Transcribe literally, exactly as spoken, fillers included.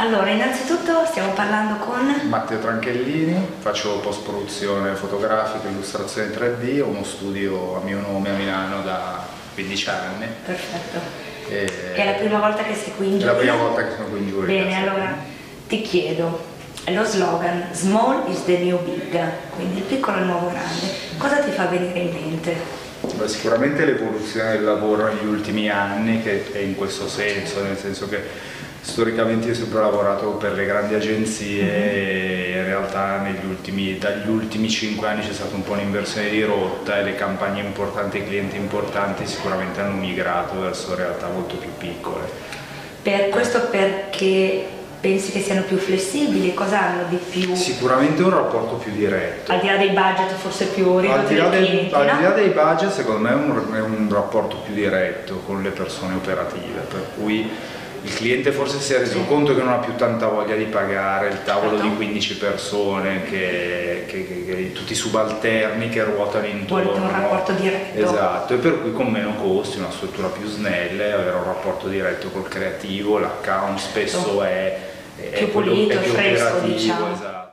Allora, innanzitutto stiamo parlando con Matteo Tranchellini, faccio post-produzione fotografica, illustrazione tre D, ho uno studio a mio nome a Milano da quindici anni. Perfetto. E... è la prima volta che sei qui in giuria? È la prima volta che sono qui in giuria. Bene, grazie. Allora ti chiedo, lo slogan Small is the new big, quindi il piccolo è il nuovo grande, cosa ti fa venire in mente? Beh, sicuramente l'evoluzione del lavoro negli ultimi anni, che è in questo senso, nel senso che storicamente io ho sempre lavorato per le grandi agenzie e in realtà negli ultimi, dagli ultimi cinque anni c'è stata un po' un'inversione di rotta e le campagne importanti, i clienti importanti sicuramente hanno migrato verso realtà molto più piccole. Per questo perché... pensi che siano più flessibili? Cosa hanno di più? Sicuramente un rapporto più diretto. Al di là dei budget forse più ridotti? Al di là, clienti, del, no? al di là dei budget secondo me è un, è un rapporto più diretto con le persone operative, per cui il cliente forse si è reso conto che non ha più tanta voglia di pagare il tavolo certo. di quindici persone, che, che, che, che, tutti i subalterni che ruotano intorno. Vuole un rapporto diretto. Esatto, e per cui con meno costi, una struttura più snella, avere un rapporto diretto col creativo, l'account spesso è, è, più pulito, è più fresco, operativo, diciamo. Esatto.